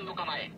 3の構え。